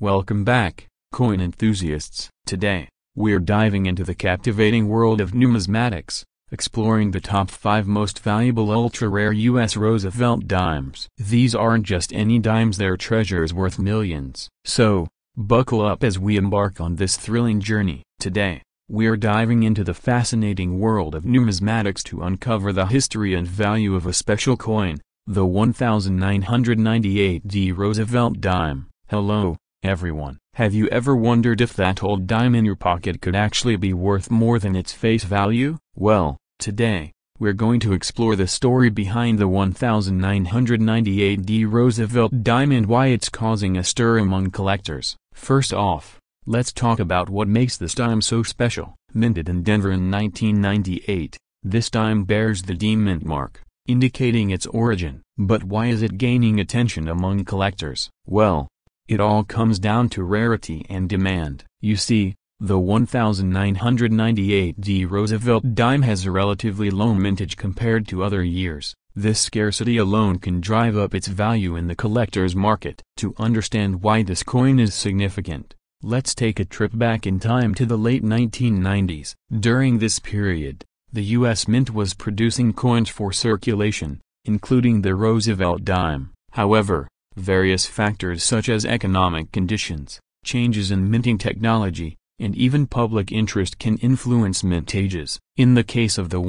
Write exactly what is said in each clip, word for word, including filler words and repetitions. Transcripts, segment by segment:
Welcome back, coin enthusiasts. Today, we're diving into the captivating world of numismatics, exploring the top five most valuable ultra-rare U S Roosevelt dimes. These aren't just any dimes, they're treasures worth millions. So, buckle up as we embark on this thrilling journey. Today, we're diving into the fascinating world of numismatics to uncover the history and value of a special coin, the nineteen ninety-eight D Roosevelt dime. Hello, everyone. Have you ever wondered if that old dime in your pocket could actually be worth more than its face value? Well, today, we're going to explore the story behind the nineteen ninety-eight D Roosevelt dime and why it's causing a stir among collectors. First off, let's talk about what makes this dime so special. Minted in Denver in nineteen ninety-eight, this dime bears the D mint mark, indicating its origin. But why is it gaining attention among collectors? Well, it all comes down to rarity and demand. You see, the nineteen ninety-eight D Roosevelt dime has a relatively low mintage compared to other years. This scarcity alone can drive up its value in the collector's market. To understand why this coin is significant, let's take a trip back in time to the late nineteen nineties. During this period, the U S Mint was producing coins for circulation, including the Roosevelt dime. However, various factors such as economic conditions, changes in minting technology, and even public interest can influence mintages. In the case of the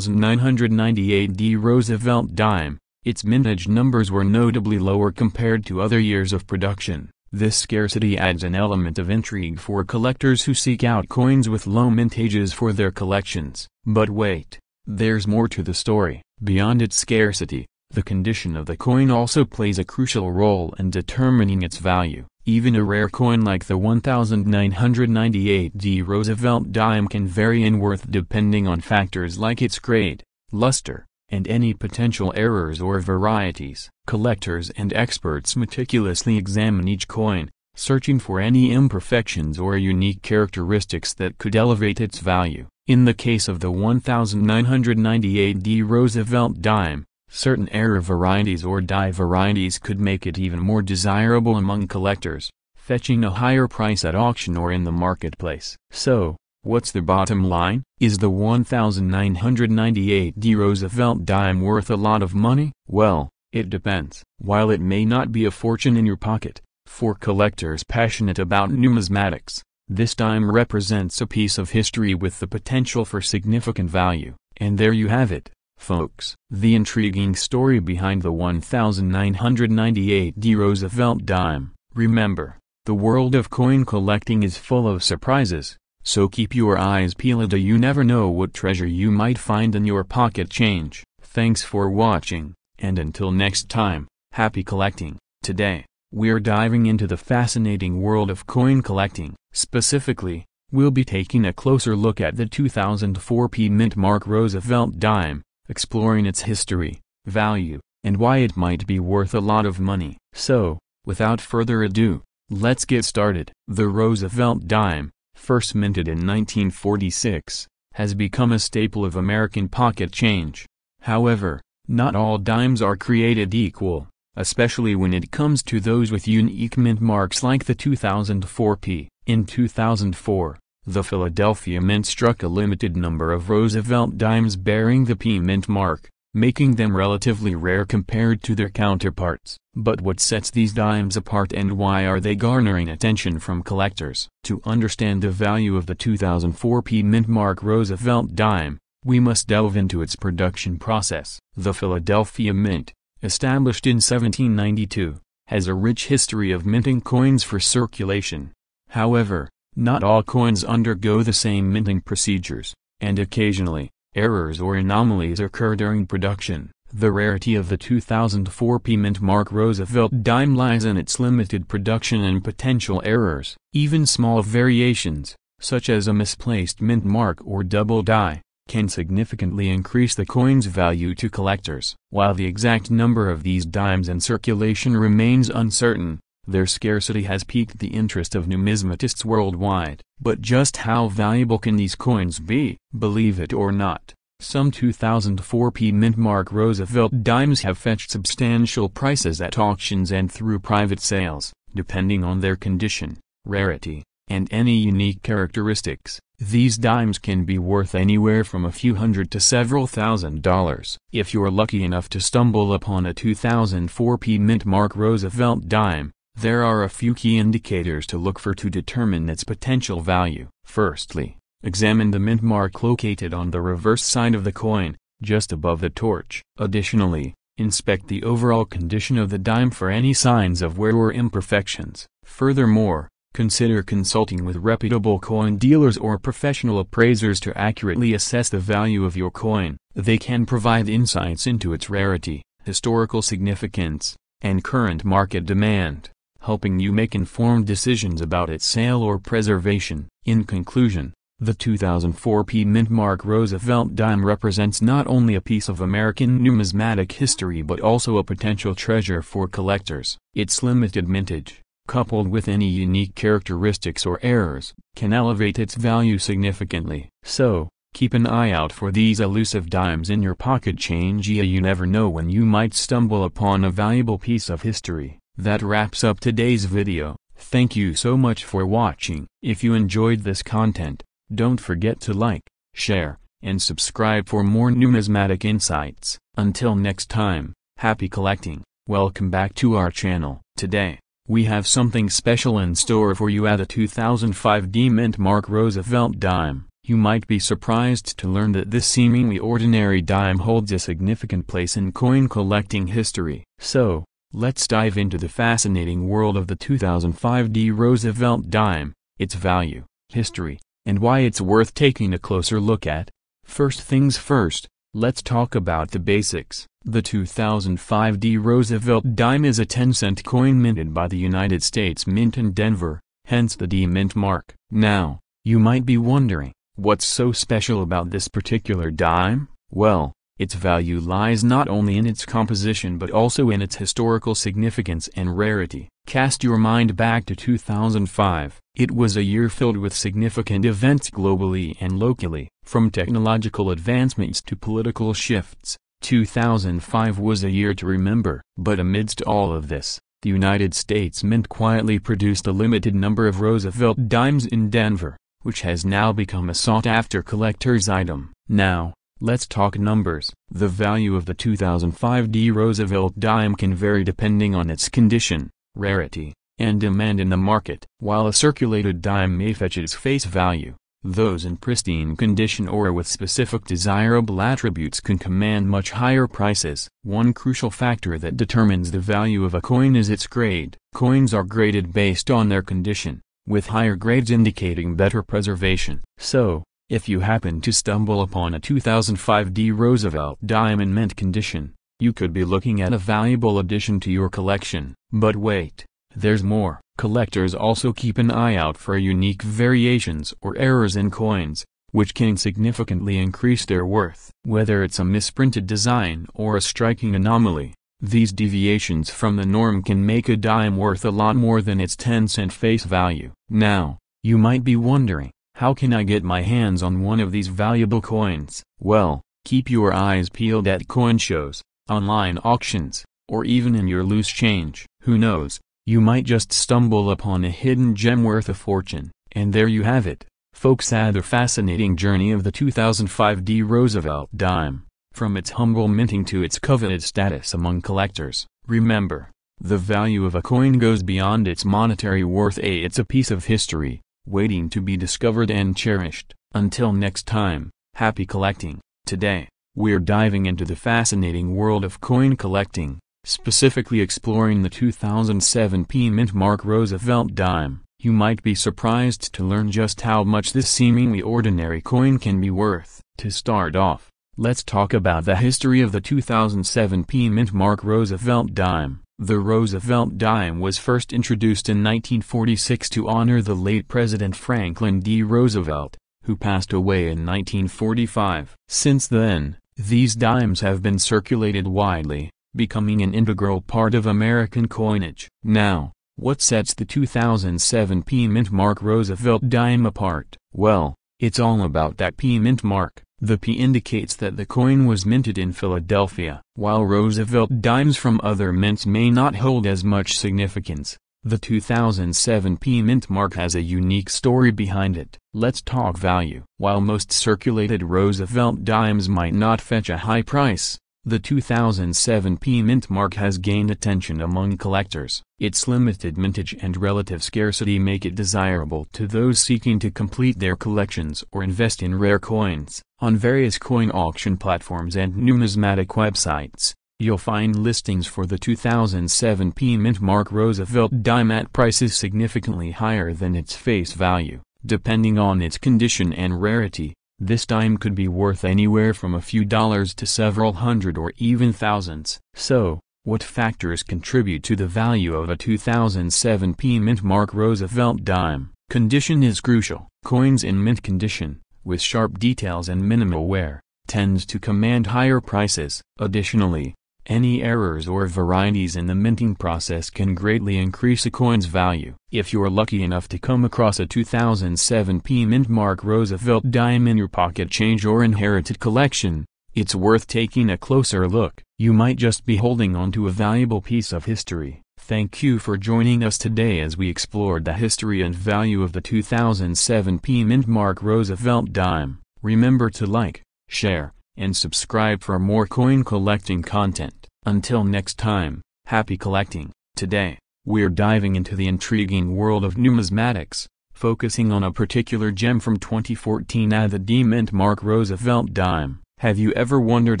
nineteen ninety-eight D Roosevelt dime, its mintage numbers were notably lower compared to other years of production. This scarcity adds an element of intrigue for collectors who seek out coins with low mintages for their collections. But wait, there's more to the story. Beyond its scarcity, the condition of the coin also plays a crucial role in determining its value. Even a rare coin like the nineteen ninety-eight D Roosevelt dime can vary in worth depending on factors like its grade, luster, and any potential errors or varieties. Collectors and experts meticulously examine each coin, searching for any imperfections or unique characteristics that could elevate its value. In the case of the nineteen ninety-eight D Roosevelt dime, certain error varieties or die varieties could make it even more desirable among collectors, fetching a higher price at auction or in the marketplace. So, what's the bottom line? Is the nineteen ninety-eight D Roosevelt dime worth a lot of money? Well, it depends. While it may not be a fortune in your pocket, for collectors passionate about numismatics, this dime represents a piece of history with the potential for significant value. And there you have it, folks. The intriguing story behind the nineteen ninety-eight D Roosevelt dime. Remember, the world of coin collecting is full of surprises, so keep your eyes peeled. You never know what treasure you might find in your pocket change. Thanks for watching, and until next time, happy collecting. Today, we're diving into the fascinating world of coin collecting. Specifically, we'll be taking a closer look at the two thousand four P Mint Mark Roosevelt dime, exploring its history, value, and why it might be worth a lot of money. So, without further ado, let's get started. The Roosevelt dime, first minted in nineteen forty-six, has become a staple of American pocket change. However, not all dimes are created equal, especially when it comes to those with unique mint marks like the two thousand four P. In two thousand four, the Philadelphia Mint struck a limited number of Roosevelt dimes bearing the P Mint mark, making them relatively rare compared to their counterparts. But what sets these dimes apart, and why are they garnering attention from collectors? To understand the value of the two thousand four P Mint mark Roosevelt dime, we must delve into its production process. The Philadelphia Mint, established in seventeen ninety-two, has a rich history of minting coins for circulation. However, not all coins undergo the same minting procedures, and occasionally, errors or anomalies occur during production. The rarity of the two thousand four P Mint Mark Roosevelt dime lies in its limited production and potential errors. Even small variations, such as a misplaced mint mark or double die, can significantly increase the coin's value to collectors. While the exact number of these dimes in circulation remains uncertain, their scarcity has piqued the interest of numismatists worldwide. But just how valuable can these coins be? Believe it or not, Some two thousand four P mint-mark Roosevelt dimes have fetched substantial prices at auctions and through private sales, depending on their condition, rarity, and any unique characteristics. These dimes can be worth anywhere from a few hundred to several thousand dollars. If you're lucky enough to stumble upon a two thousand four P mint-mark Roosevelt dime, there are a few key indicators to look for to determine its potential value. Firstly, examine the mint mark located on the reverse side of the coin, just above the torch. Additionally, inspect the overall condition of the dime for any signs of wear or imperfections. Furthermore, consider consulting with reputable coin dealers or professional appraisers to accurately assess the value of your coin. They can provide insights into its rarity, historical significance, and current market demand, helping you make informed decisions about its sale or preservation. In conclusion, the two thousand four P mint mark Roosevelt dime represents not only a piece of American numismatic history but also a potential treasure for collectors. Its limited mintage, coupled with any unique characteristics or errors, can elevate its value significantly. So, keep an eye out for these elusive dimes in your pocket change. You never know when you might stumble upon a valuable piece of history. That wraps up today's video. Thank you so much for watching. If you enjoyed this content, don't forget to like, share, and subscribe for more numismatic insights. Until next time, happy collecting. Welcome back to our channel. Today, we have something special in store for you at a two thousand five D mint mark Roosevelt dime. You might be surprised to learn that this seemingly ordinary dime holds a significant place in coin collecting history. So, let's dive into the fascinating world of the two thousand five D Roosevelt dime, its value, history, and why it's worth taking a closer look at. First things first, let's talk about the basics. The two thousand five D Roosevelt dime is a ten cent coin minted by the United States Mint in Denver, hence the D mint mark. Now, you might be wondering, what's so special about this particular dime? Well, its value lies not only in its composition but also in its historical significance and rarity. Cast your mind back to two thousand five. It was a year filled with significant events globally and locally. From technological advancements to political shifts, two thousand five was a year to remember. But amidst all of this, the United States Mint quietly produced a limited number of Roosevelt dimes in Denver, which has now become a sought-after collector's item. Now, let's talk numbers. The value of the two thousand five D Roosevelt dime can vary depending on its condition, rarity, and demand in the market. While a circulated dime may fetch its face value, those in pristine condition or with specific desirable attributes can command much higher prices. One crucial factor that determines the value of a coin is its grade. Coins are graded based on their condition, with higher grades indicating better preservation. So, if you happen to stumble upon a two thousand five D Roosevelt dime in mint condition, you could be looking at a valuable addition to your collection. But wait, there's more. Collectors also keep an eye out for unique variations or errors in coins, which can significantly increase their worth. Whether it's a misprinted design or a striking anomaly, these deviations from the norm can make a dime worth a lot more than its ten cent face value. Now, you might be wondering, how can I get my hands on one of these valuable coins? Well, keep your eyes peeled at coin shows, online auctions, or even in your loose change. Who knows? You might just stumble upon a hidden gem worth a fortune. And there you have it, folks, another fascinating journey of the two thousand five D Roosevelt dime, from its humble minting to its coveted status among collectors. Remember, the value of a coin goes beyond its monetary worth. It's a piece of history, waiting to be discovered and cherished. Until next time, happy collecting. Today, we're diving into the fascinating world of coin collecting, specifically exploring the two thousand seven P mint mark Roosevelt dime. You might be surprised to learn just how much this seemingly ordinary coin can be worth. To start off, let's talk about the history of the two thousand seven P mint mark Roosevelt dime. The Roosevelt dime was first introduced in nineteen forty-six to honor the late President Franklin D. Roosevelt, who passed away in nineteen forty-five. Since then, these dimes have been circulated widely, becoming an integral part of American coinage. Now, what sets the two thousand seven P mint mark Roosevelt dime apart? Well, it's all about that P mint mark. The P indicates that the coin was minted in Philadelphia. While Roosevelt dimes from other mints may not hold as much significance, the two thousand seven P Mint mark has a unique story behind it. Let's talk value. While most circulated Roosevelt dimes might not fetch a high price, the two thousand seven P Mint mark has gained attention among collectors. Its limited mintage and relative scarcity make it desirable to those seeking to complete their collections or invest in rare coins. On various coin auction platforms and numismatic websites, you'll find listings for the two thousand seven P Mint mark Roosevelt dime at prices significantly higher than its face value. Depending on its condition and rarity, this dime could be worth anywhere from a few dollars to several hundred or even thousands. So, what factors contribute to the value of a two thousand seven P Mint mark Roosevelt dime? Condition is crucial. Coins in mint condition, with sharp details and minimal wear, tends to command higher prices. Additionally, any errors or varieties in the minting process can greatly increase a coin's value. If you're lucky enough to come across a two thousand seven P Mint mark Roosevelt dime in your pocket change or inherited collection, it's worth taking a closer look. You might just be holding on to a valuable piece of history. Thank you for joining us today as we explored the history and value of the two thousand seven P Mint mark Roosevelt dime. Remember to like, share, and subscribe for more coin collecting content. Until next time, happy collecting. Today, we're diving into the intriguing world of numismatics, focusing on a particular gem from twenty fourteen, at the D Mint mark Roosevelt dime. Have you ever wondered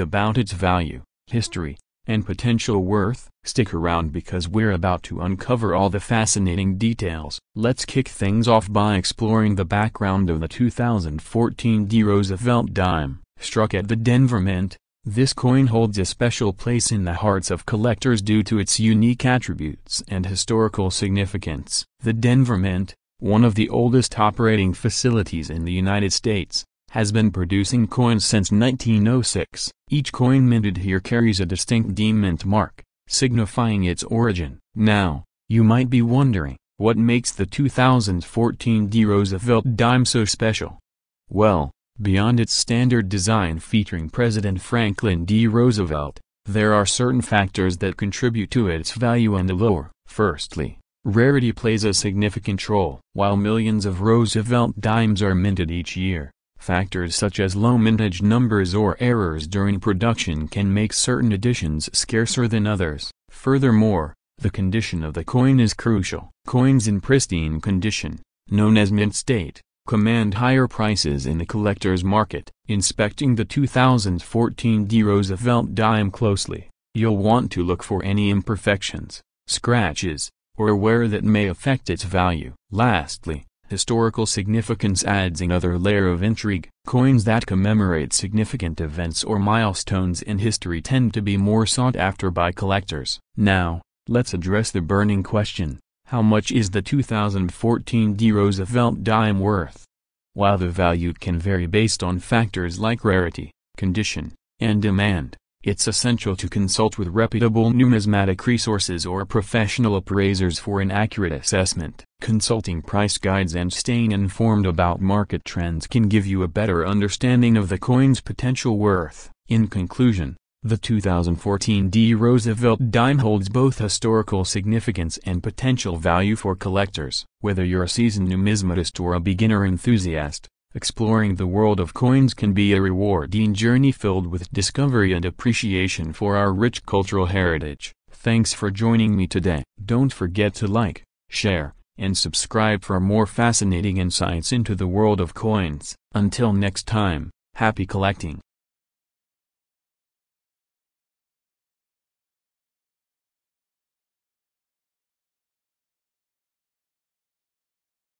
about its value, history, and potential worth? Stick around because we're about to uncover all the fascinating details. Let's kick things off by exploring the background of the two thousand fourteen D Roosevelt dime. Struck at the Denver Mint, this coin holds a special place in the hearts of collectors due to its unique attributes and historical significance. The Denver Mint, one of the oldest operating facilities in the United States, has been producing coins since nineteen oh six. Each coin minted here carries a distinct D Mint mark, signifying its origin. Now, you might be wondering, what makes the two thousand fourteen D Roosevelt dime so special? Well, beyond its standard design featuring President Franklin D. Roosevelt, there are certain factors that contribute to its value and allure. Firstly, rarity plays a significant role. While millions of Roosevelt dimes are minted each year, factors such as low mintage numbers or errors during production can make certain editions scarcer than others. Furthermore, the condition of the coin is crucial. Coins in pristine condition, known as mint state, command higher prices in the collector's market. Inspecting the two thousand fourteen D Roosevelt dime closely, you'll want to look for any imperfections, scratches, or wear that may affect its value. Lastly, historical significance adds another layer of intrigue. Coins that commemorate significant events or milestones in history tend to be more sought after by collectors. Now, let's address the burning question. How much is the two thousand fourteen D Roosevelt dime worth? While the value can vary based on factors like rarity, condition, and demand, it's essential to consult with reputable numismatic resources or professional appraisers for an accurate assessment. Consulting price guides and staying informed about market trends can give you a better understanding of the coin's potential worth. In conclusion, the two thousand fourteen D Roosevelt dime holds both historical significance and potential value for collectors. Whether you're a seasoned numismatist or a beginner enthusiast, exploring the world of coins can be a rewarding journey filled with discovery and appreciation for our rich cultural heritage. Thanks for joining me today. Don't forget to like, share, and subscribe for more fascinating insights into the world of coins. Until next time, happy collecting.